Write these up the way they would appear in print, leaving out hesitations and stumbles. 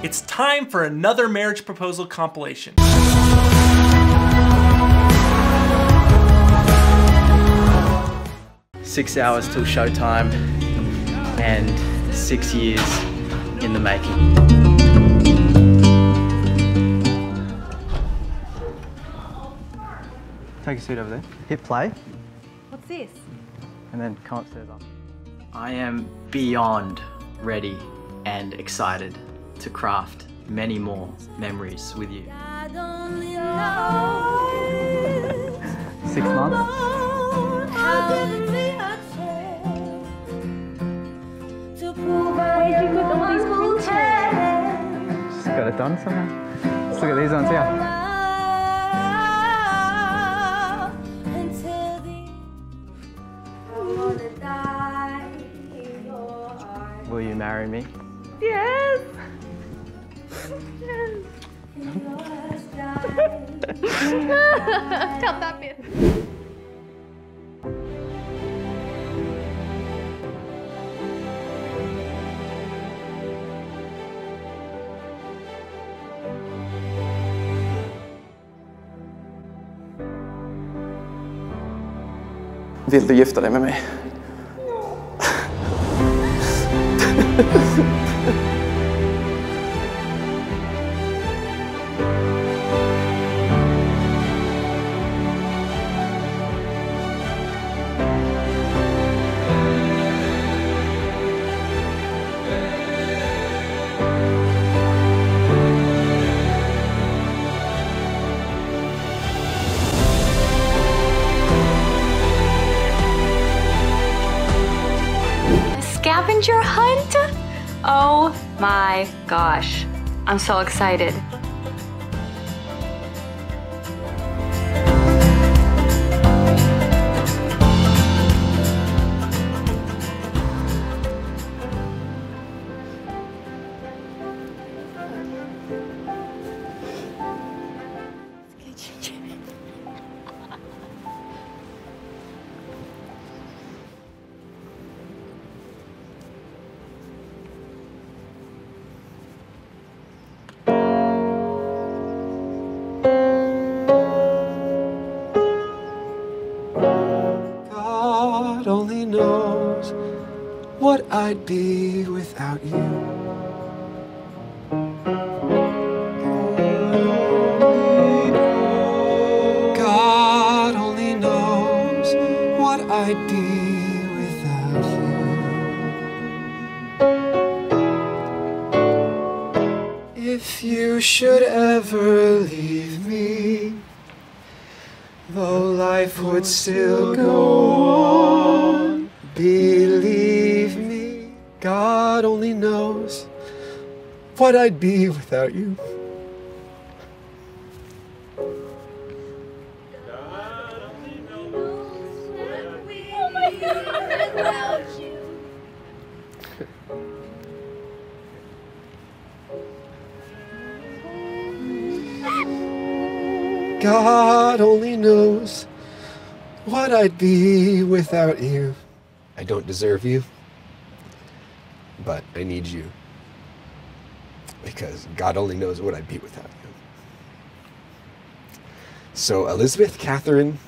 It's time for another marriage proposal compilation. Six hours till showtime and 6 years in the making. Take a seat over there. Hit play. What's this? And then come upstairs up. I am beyond ready and excited to craft many more memories with you. 6 months. Just got it done somehow. Let's look at these ones here. Will you marry me? Yes! Yes! Cut that bit. Vill du gifta dig med mig? Scavenger hunt? Oh my gosh, I'm so excited. Only knows what I'd be without you. God only knows what I'd be without you. If you should ever leave me, though life would still go on, believe me, God only knows what I'd be without you. God only knows what we'd be without you. God only knows what I'd be without you. I don't deserve you, but I need you, because God only knows what I'd be without you. So Elizabeth, Catherine,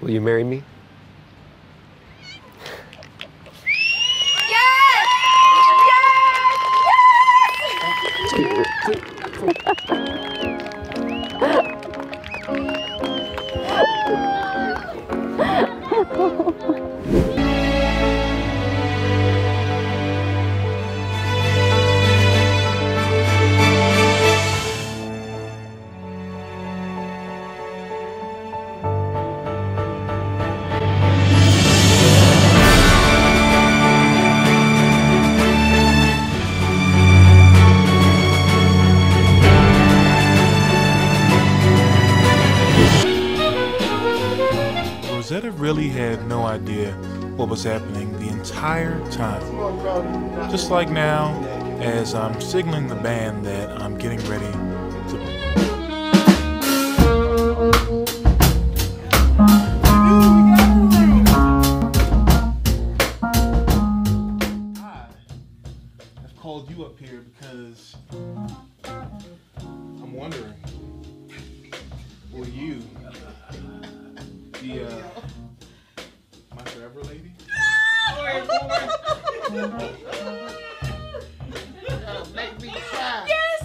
will you marry me? Rosetta really had no idea what was happening the entire time. Just like now, as I'm signaling the band that I'm getting ready to... The my forever lady. Make me cry. Yes.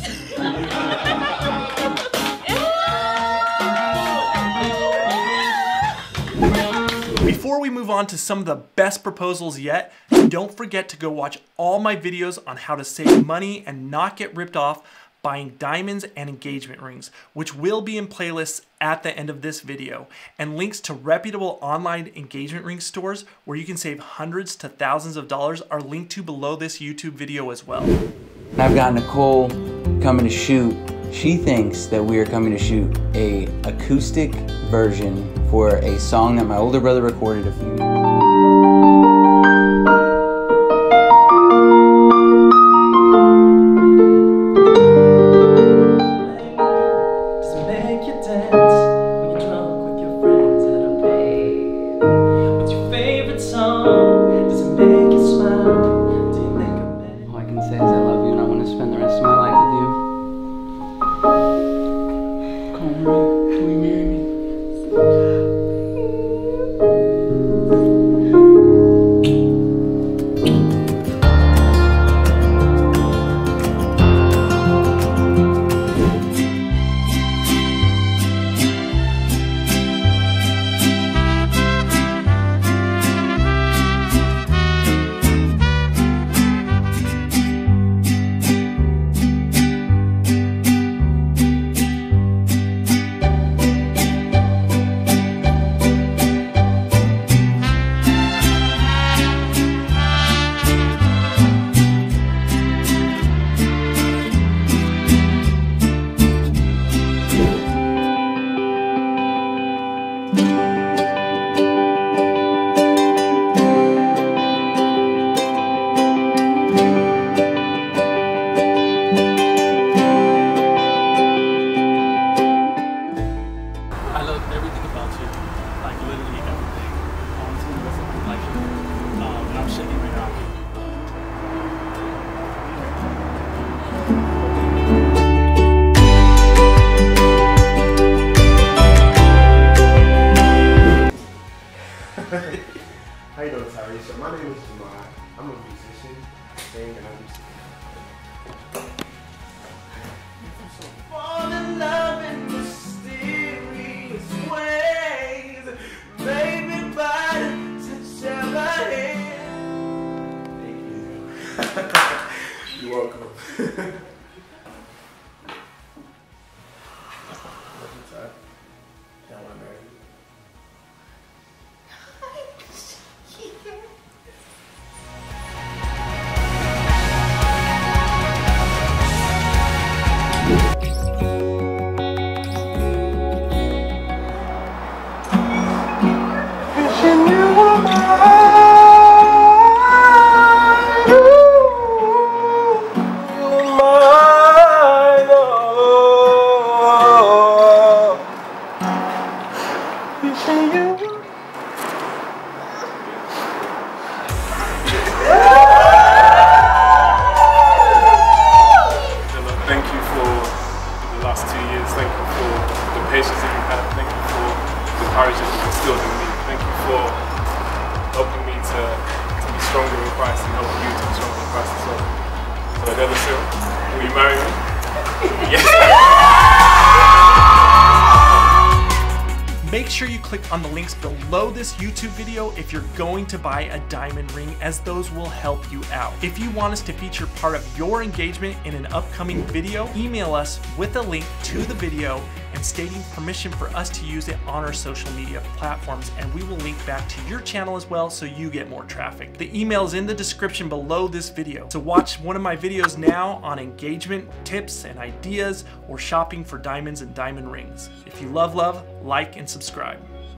Before we move on to some of the best proposals yet, don't forget to go watch all my videos on how to save money and not get ripped off buying diamonds and engagement rings, which will be in playlists at the end of this video, and links to reputable online engagement ring stores where you can save hundreds to thousands of dollars are linked to below this YouTube video as well. I've got Nicole coming to shoot. She thinks that we are coming to shoot an acoustic version for a song that my older brother recorded a few years ago. Does it make you dance when you're drunk with your friends at a babe? What's your favorite song? Does it make you smile? Do you make a man? All I can say is I love you and I want to spend the rest of my life with you. Can we marry me? How you doing, Tyrese? My name is Jamai. I'm a musician, singer, and so fall in love in mysterious ways, baby, but such a body. Thank you. You're welcome. Make sure you click on the links below this YouTube video if you're going to buy a diamond ring, as those will help you out. If you want us to feature part of your engagement in an upcoming video, email us with a link to the video and stating permission for us to use it on our social media platforms, and we will link back to your channel as well so you get more traffic. The email is in the description below this video. So watch one of my videos now on engagement tips and ideas or shopping for diamonds and diamond rings. If you love, like, and subscribe.